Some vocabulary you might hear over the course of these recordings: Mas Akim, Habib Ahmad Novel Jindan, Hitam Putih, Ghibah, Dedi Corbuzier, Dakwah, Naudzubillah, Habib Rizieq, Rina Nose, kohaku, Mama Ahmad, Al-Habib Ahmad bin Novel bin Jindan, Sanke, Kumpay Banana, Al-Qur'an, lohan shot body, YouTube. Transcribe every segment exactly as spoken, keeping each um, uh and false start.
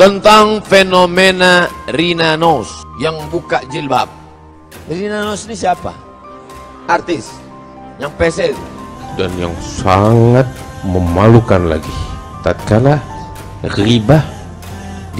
tentang fenomena Rina Nose yang buka jilbab. Rina Nose ini siapa? Artis yang pesel dan yang sangat memalukan lagi. Tatkala ghibah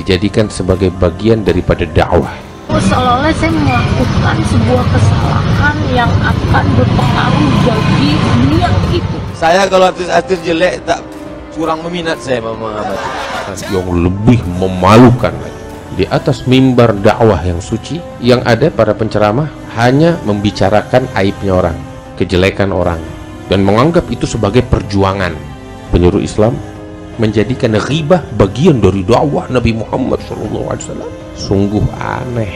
dijadikan sebagai bagian daripada dakwah, seolah-olah saya melakukan sebuah kesalahan yang akan berpengaruh bagi dunia itu. Saya kalau artis-artis jelek tak kurang meminat saya, Mama Ahmad. Yang lebih memalukan lagi, di atas mimbar dakwah yang suci, yang ada para penceramah hanya membicarakan aibnya orang, kejelekan orang, dan menganggap itu sebagai perjuangan. Penyuruh Islam menjadikan ghibah bagian dari dakwah Nabi Muhammad shallallahu alaihi wasallam. Sungguh aneh.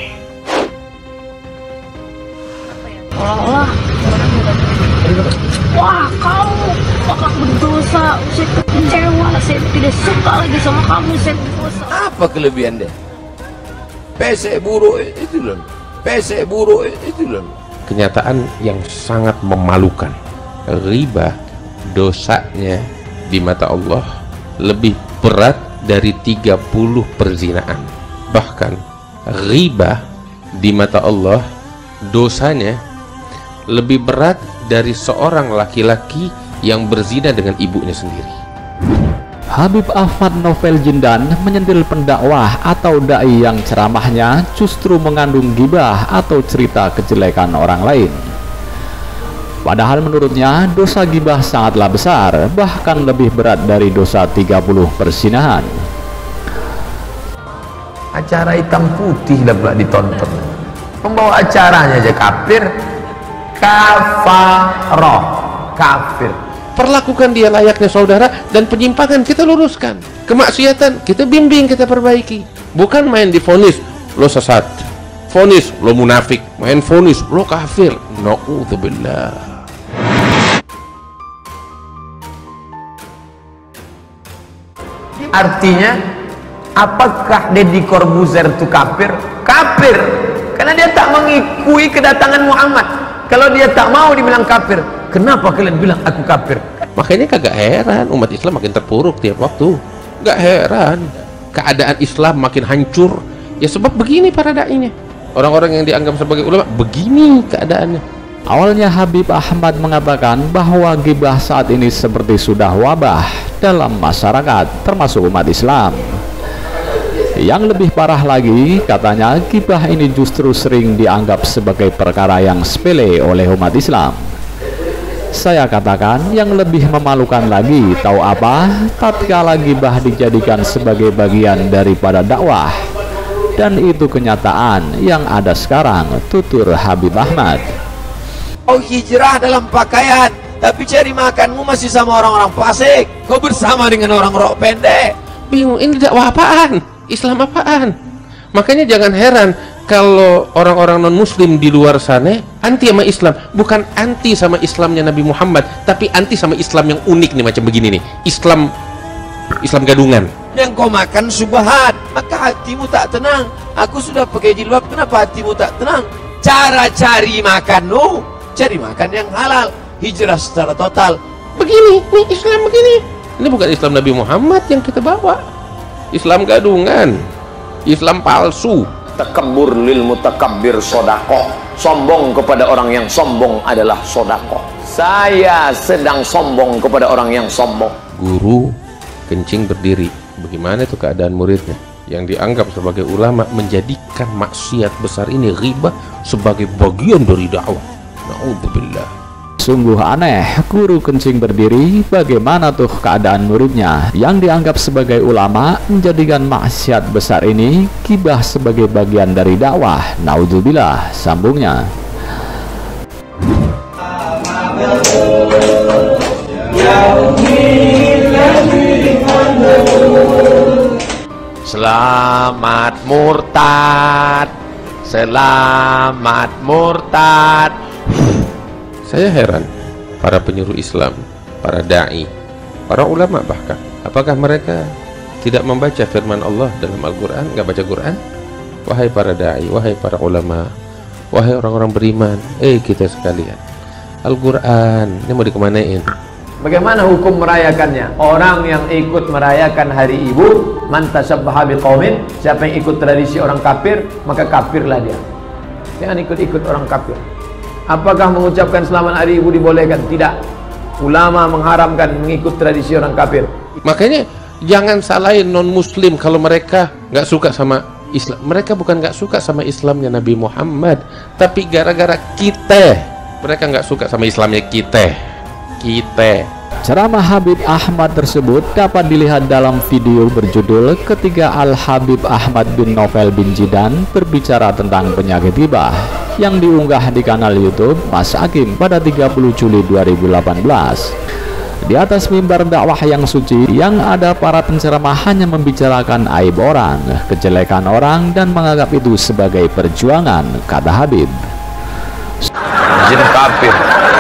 Seolah-olah orang bilang, wah kamu bakal berdosa, saya kecewa, saya tidak suka lagi sama kamu, saya berdosa. Apa kelebihan dia? P C buruk itu loh, P C buruk itu loh. Kenyataan yang sangat memalukan. Ghibah dosanya di mata Allah lebih berat dari tiga puluh perzinaan. Bahkan ghibah di mata Allah dosanya lebih berat dari seorang laki-laki yang berzina dengan ibunya sendiri. Habib Ahmad Novel Jindan menyentil pendakwah atau dai yang ceramahnya justru mengandung ghibah atau cerita kejelekan orang lain. Padahal menurutnya dosa ghibah sangatlah besar, bahkan lebih berat dari dosa tiga puluh perzinahan. Acara Hitam Putih lah pula ditonton. Pembawa acaranya aja kafir, kafaroh, kafir. Perlakukan dia layaknya saudara, dan penyimpangan kita luruskan, kemaksiatan kita bimbing, kita perbaiki. Bukan main di vonis, lo sesat, vonis lo munafik, main vonis lo kafir. Na'udzubillah. Artinya, apakah Dedi Corbuzier itu kafir? Kafir, karena dia tak mengikuti kedatangan Muhammad. Kalau dia tak mau dibilang kafir, kenapa kalian bilang aku kafir? Makanya kagak heran umat Islam makin terpuruk tiap waktu. Gak heran keadaan Islam makin hancur. Ya sebab begini para da'inya, orang-orang yang dianggap sebagai ulama, begini keadaannya. Awalnya Habib Ahmad mengatakan bahwa ghibah saat ini seperti sudah wabah dalam masyarakat termasuk umat Islam. Yang lebih parah lagi, katanya ghibah ini justru sering dianggap sebagai perkara yang sepele oleh umat Islam. Saya katakan yang lebih memalukan lagi, tahu apa? Tatkala ghibah dijadikan sebagai bagian daripada dakwah. Dan itu kenyataan yang ada sekarang, tutur Habib Ahmad. Kau hijrah dalam pakaian, tapi cari makanmu masih sama orang-orang fasik. Kau bersama dengan orang rok pendek. Bingung, ini dakwah apaan? Islam apaan? Makanya jangan heran kalau orang-orang non-muslim di luar sana anti sama Islam. Bukan anti sama Islamnya Nabi Muhammad, tapi anti sama Islam yang unik nih, macam begini nih, Islam Islam gadungan. Yang kau makan subhan, maka hatimu tak tenang. Aku sudah pakai jilbab, kenapa hatimu tak tenang? Cara cari makanmu, cari makan yang halal, hijrah secara total. Begini, nih Islam begini. Ini bukan Islam Nabi Muhammad yang kita bawa. Islam gadungan, Islam palsu. Takabbur lil mutakabbir sodakoh. Sombong kepada orang yang sombong adalah sodakoh. Saya sedang sombong kepada orang yang sombong. Guru kencing berdiri, bagaimana itu keadaan muridnya? Yang dianggap sebagai ulama menjadikan maksiat besar ini, ghibah, sebagai bagian dari dakwah. Sungguh aneh, guru kencing berdiri, bagaimana tuh keadaan muridnya? Yang dianggap sebagai ulama menjadikan maksiat besar ini ghibah sebagai bagian dari dakwah. Naudzubillah, sambungnya. Selamat murtad, selamat murtad. Saya heran para penyuruh Islam, para da'i, para ulama bahkan. Apakah mereka tidak membaca firman Allah dalam Al-Qur'an? Nggak baca Qur'an? Wahai para da'i, wahai para ulama, wahai orang-orang beriman, eh kita sekalian, Al-Qur'an ini mau dikemanain? Bagaimana hukum merayakannya? Orang yang ikut merayakan hari ibu, man tashabbaha biqaumin, siapa yang ikut tradisi orang kafir, maka kafirlah dia. Jangan ikut-ikut orang kafir. Apakah mengucapkan selamat hari ibu dibolehkan? Tidak. Ulama mengharamkan mengikut tradisi orang kafir. Makanya jangan salahin non-muslim kalau mereka nggak suka sama Islam. Mereka bukan nggak suka sama Islamnya Nabi Muhammad, tapi gara-gara kita mereka nggak suka sama Islamnya kita. Kita. Ceramah Habib Ahmad tersebut dapat dilihat dalam video berjudul ketika Al-Habib Ahmad bin Novel bin Jindan berbicara tentang penyakit ghibah yang diunggah di kanal YouTube Mas Akim pada tiga puluh Juli dua ribu delapan belas. Di atas mimbar dakwah yang suci yang ada para penceramah hanya membicarakan aib orang, kejelekan orang dan menganggap itu sebagai perjuangan, kata Habib. Jin kafir.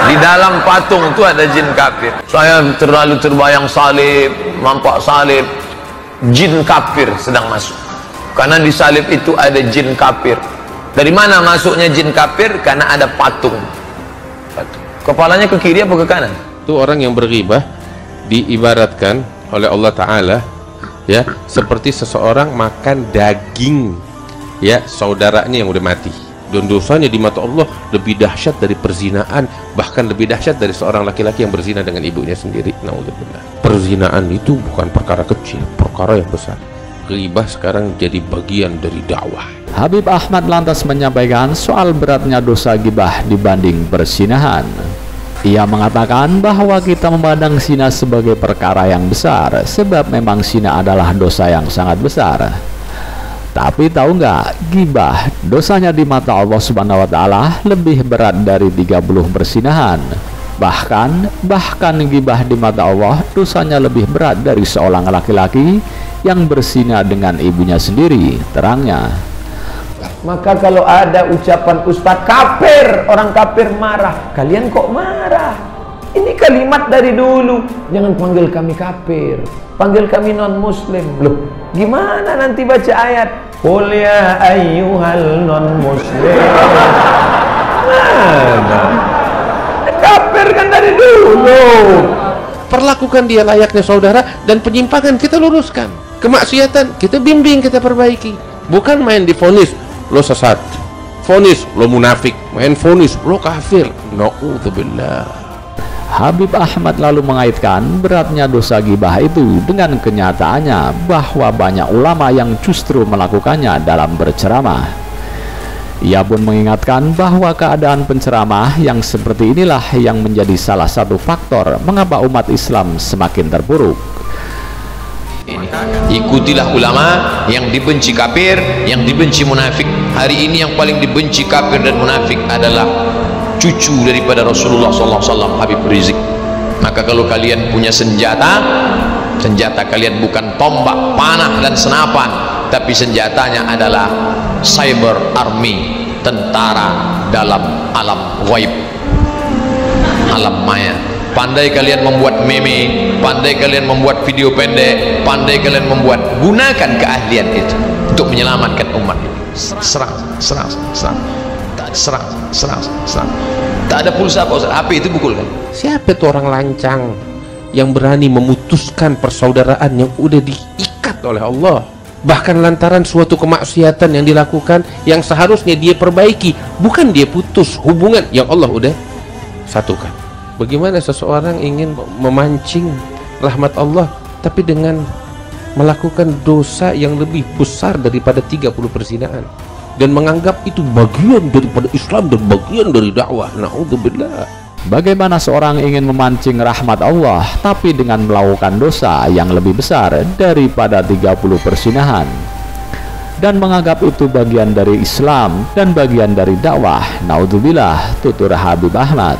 Di dalam patung itu ada jin kafir. Saya terlalu terbayang salib, nampak salib, jin kafir sedang masuk. Karena di salib itu ada jin kafir. Dari mana masuknya jin kafir? Karena ada patung. Patung. Kepalanya ke kiri apa ke kanan? Itu orang yang berghibah diibaratkan oleh Allah Ta'ala ya seperti seseorang makan daging ya saudaranya yang udah mati, dan dosanya di mata Allah lebih dahsyat dari perzinaan, bahkan lebih dahsyat dari seorang laki-laki yang berzina dengan ibunya sendiri. Na'udzubillah. Perzinaan itu bukan perkara kecil, perkara yang besar. Ghibah sekarang jadi bagian dari dakwah. Habib Ahmad lantas menyampaikan soal beratnya dosa ghibah dibanding perzinahan. Ia mengatakan bahwa kita memandang zina sebagai perkara yang besar, sebab memang zina adalah dosa yang sangat besar. Tapi tahu nggak, ghibah dosanya di mata Allah Subhanahu wa Ta'ala lebih berat dari tiga puluh perzinahan. Bahkan, bahkan ghibah di mata Allah dosanya lebih berat dari seorang laki-laki yang berzina dengan ibunya sendiri, terangnya. Maka kalau ada ucapan ustadz kafir, orang kafir marah, kalian kok marah? Ini kalimat dari dulu. Jangan panggil kami kafir, panggil kami non muslim. Loh, gimana nanti baca ayat? Qul ya ayyuhal non muslim. Nah, kafir kan dari dulu. Perlakukan dia layaknya saudara, dan penyimpangan kita luruskan, kemaksiatan kita bimbing, kita perbaiki. Bukan main divonis lo sesat, vonis lo munafik, main vonis lo kafir. Na'udzubillah. Habib Ahmad lalu mengaitkan beratnya dosa ghibah itu dengan kenyataannya bahwa banyak ulama yang justru melakukannya dalam berceramah. Ia pun mengingatkan bahwa keadaan penceramah yang seperti inilah yang menjadi salah satu faktor mengapa umat Islam semakin terpuruk. Ikutilah ulama yang dibenci kafir, yang dibenci munafik. Hari ini yang paling dibenci kafir dan munafik adalah cucu daripada Rasulullah shallallahu alaihi wasallam, Habib Rizieq. Maka kalau kalian punya senjata, senjata kalian bukan tombak, panah dan senapan, tapi senjatanya adalah cyber army, tentara dalam alam ghaib, alam maya. Pandai kalian membuat meme, pandai kalian membuat video pendek, pandai kalian membuat, gunakan keahlian itu untuk menyelamatkan umat ini. Serang, serang, serang, serang, serang, serang. Tak ada pulsa apa, H P itu pukul kan? Siapa itu orang lancang yang berani memutuskan persaudaraan yang udah diikat oleh Allah? Bahkan lantaran suatu kemaksiatan yang dilakukan yang seharusnya dia perbaiki, bukan dia putus hubungan yang Allah udah satukan. Bagaimana seseorang ingin memancing rahmat Allah tapi dengan melakukan dosa yang lebih besar daripada tiga puluh perzinaan, dan menganggap itu bagian daripada Islam dan bagian dari dakwah. Na'udzubillah. Bagaimana seorang ingin memancing rahmat Allah tapi dengan melakukan dosa yang lebih besar daripada tiga puluh perzinaan, dan menganggap itu bagian dari Islam dan bagian dari dakwah. Na'udzubillah, tutur Habib Ahmad.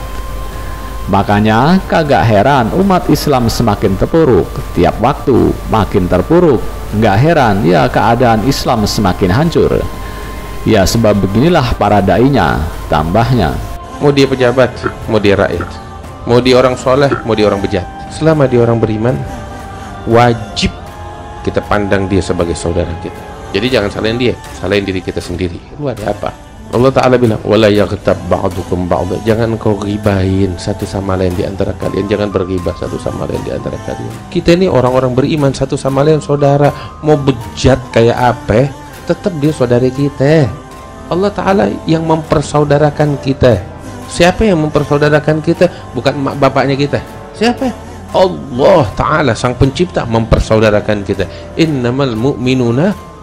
Makanya kagak heran umat Islam semakin terpuruk, tiap waktu makin terpuruk. Nggak heran ya keadaan Islam semakin hancur. Ya sebab beginilah para dai-nya, tambahnya. Mau dia pejabat, mau dia rakyat, mau dia orang soleh, mau dia orang bejat, selama dia orang beriman, wajib kita pandang dia sebagai saudara kita. Jadi jangan salahin dia, salahin diri kita sendiri. Lu ada apa? Allah Ta'ala bilang, wala yaghtab ba'dukum ba'd, jangan kau ribahin satu sama lain di antara kalian, jangan bergibah satu sama lain di antara kalian. Kita ini orang-orang beriman, satu sama lain saudara, mau bejat kayak apa tetap dia saudara kita. Allah Ta'ala yang mempersaudarakan kita. Siapa yang mempersaudarakan kita? Bukan emak bapaknya kita. Siapa? Allah Ta'ala sang pencipta mempersaudarakan kita. Innamal mu'minuna